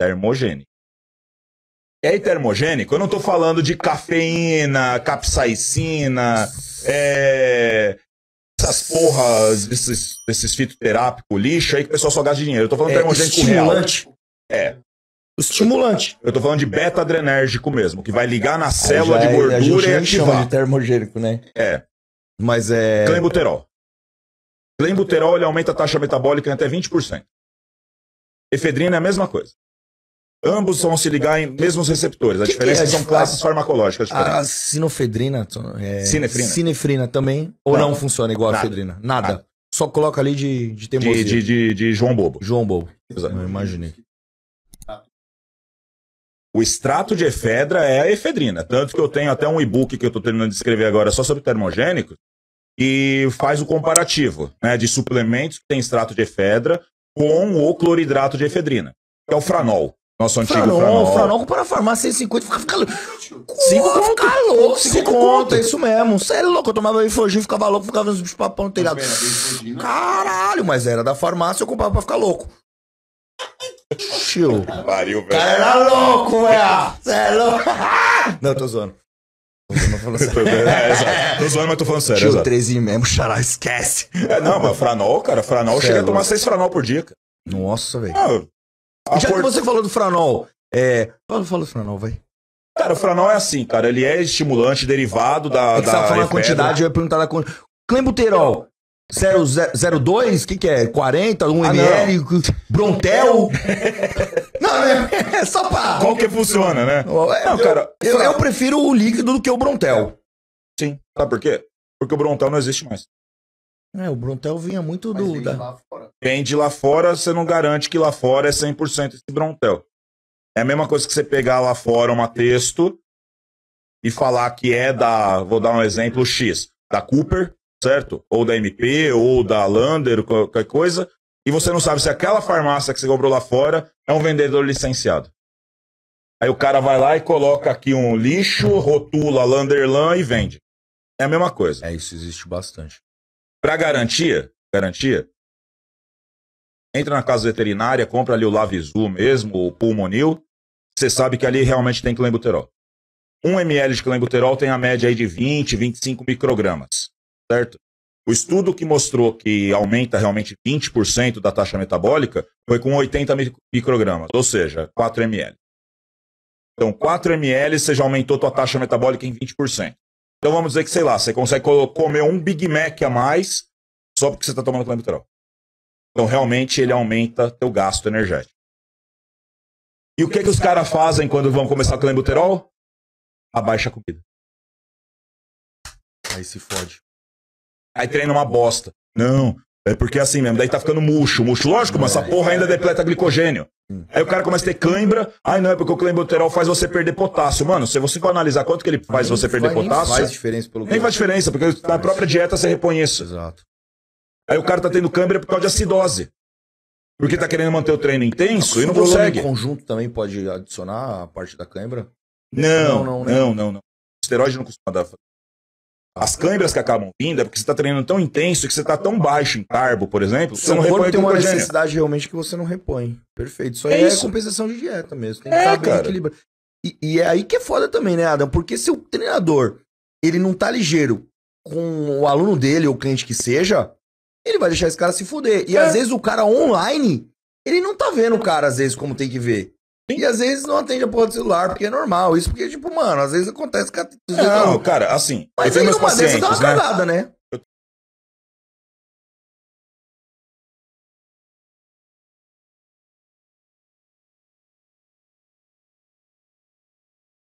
termogênico. E aí, termogênico, eu não estou falando de cafeína, capsaicina, essas porras, esses fitoterápicos, lixo aí que o pessoal só gasta dinheiro. Eu estou falando termogênico estimulante. Real. É. Estimulante. Eu estou falando de beta-adrenérgico mesmo, que vai ligar na célula de gordura e ativar. De termogênico, né? É. Mas é... Clenbuterol. Clenbuterol, ele aumenta a taxa metabólica em até 20%. Efedrina é a mesma coisa. Ambos vão se ligar em mesmos receptores. A diferença são classes farmacológicas diferentes. A sinofedrina... Sinefrina. Sinefrina também. Ou não funciona igual a efedrina? Nada. Só coloca ali de teimosia. De João Bobo. João Bobo. Exato. Eu imaginei. O extrato de efedra é a efedrina. Tanto que eu tenho até um e-book que eu estou terminando de escrever agora só sobre termogênicos. E faz o comparativo, né, de suplementos que tem extrato de efedra com o cloridrato de efedrina, que é o Franol. Nosso antigo Franol. Franol para a farmácia 150, fica louco, 5 conto, é isso mesmo. Você é louco, eu tomava Ifogin, ficava louco, ficava nos bichos papão no telhado. Caralho, mas era da farmácia, eu comprava pra ficar louco. Tio. Pariu, velho. Era louco, velho. Você é louco. Não, tô zoando. Tô zoando, mas tô falando sério. Tio, 13 mesmo, xará, esquece. Não, mas Franol, cara, Franol, chega a tomar 6 Franol por dia, cara. Nossa, velho. Já que você falou do Franol, fala do Franol, vai. Cara, o Franol é assim, cara, ele é estimulante derivado da... É que você tava falando a quantidade, eu ia perguntar da quantidade. Clenbuterol, 0,02, o que é? 40, 1 ml, Brontel? Não, né? É só pra... Qual que funciona, né? Não, cara, eu prefiro o líquido do que o Brontel. Sim, sabe por quê? Porque o Brontel não existe mais. É, o Brontel vinha muito do... Vende lá fora. Vende lá fora, você não garante que lá fora é 100% esse Brontel. É a mesma coisa que você pegar lá fora uma texto e falar que é da, vou dar um exemplo, X, da Cooper, certo? Ou da MP, ou da Lander, qualquer coisa, e você não sabe se aquela farmácia que você comprou lá fora é um vendedor licenciado. Aí o cara vai lá e coloca aqui um lixo, rotula Landerlan e vende. É a mesma coisa. É, isso existe bastante. Pra garantia, entra na casa veterinária, compra ali o Lavizu mesmo, o Pulmonil, você sabe que ali realmente tem clenbuterol. 1 ml de clenbuterol tem a média aí de 20, 25 microgramas, certo? O estudo que mostrou que aumenta realmente 20% da taxa metabólica foi com 80 microgramas, ou seja, 4 ml. Então, 4 ml você já aumentou tua taxa metabólica em 20%. Então vamos dizer que, sei lá, você consegue comer um Big Mac a mais só porque você está tomando clenbuterol. Então realmente ele aumenta teu gasto energético. E o que os caras fazem quando vão começar o clenbuterol? Abaixa a comida. Aí se fode. Aí treina uma bosta. Não, é porque é assim mesmo, daí tá ficando murcho. Lógico, mas essa porra ainda depleta glicogênio. Aí o cara começa a ter cãibra. Ai, não, é porque o clenbuterol faz você perder potássio. Mano, se você for analisar quanto que ele faz você perder potássio... Nem faz diferença pelo... Nem faz diferença, porque na própria dieta você repõe isso. Exato. Aí o cara tá tendo cãibra por causa de acidose. Porque tá querendo manter o treino intenso e não consegue. O conjunto também pode adicionar a parte da cãibra? Não. O esteroide não costuma dar... As câimbras que acabam vindo é porque você está treinando tão intenso que você está tão baixo em carbo, por exemplo, você não repõe. Tem uma necessidade realmente que você não repõe. Perfeito. Isso aí é compensação de dieta mesmo. Tem que estar bem equilibrado. E é aí que é foda também, né, Adam? Porque se o treinador ele não tá ligeiro com o aluno dele ou o cliente que seja, ele vai deixar esse cara se fuder. E às vezes o cara online, ele não tá vendo o cara às vezes como tem que ver. E às vezes não atende a porra do celular, porque é normal. Isso porque, tipo, mano, às vezes acontece... Não, cara, assim... Mas aí numa dessas dá uma cagada, né?